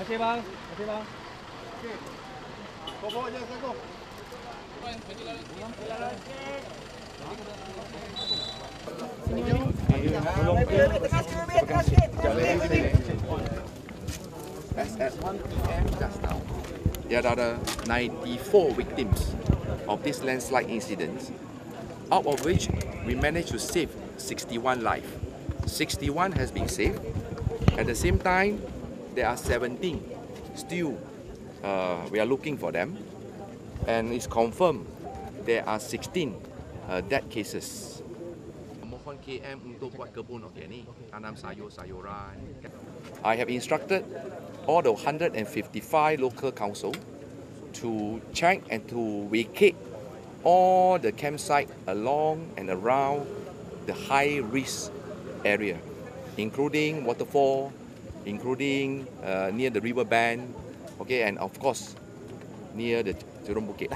Makasih bang. Makasih bang. Okey. Kau bawa je satu. As at 1 PM just now, there are 94 victims of this landslide incident, out of which we managed to save 61 lives. 61 has been saved. At the same time, there are 17 still we are looking for them, and it's confirmed there are 16 dead cases. I have instructed all the 155 local council to check and to vacate all the campsite along and around the high-risk area, including waterfall, including near the river bank, okay, and of course near the Jurong Bukit.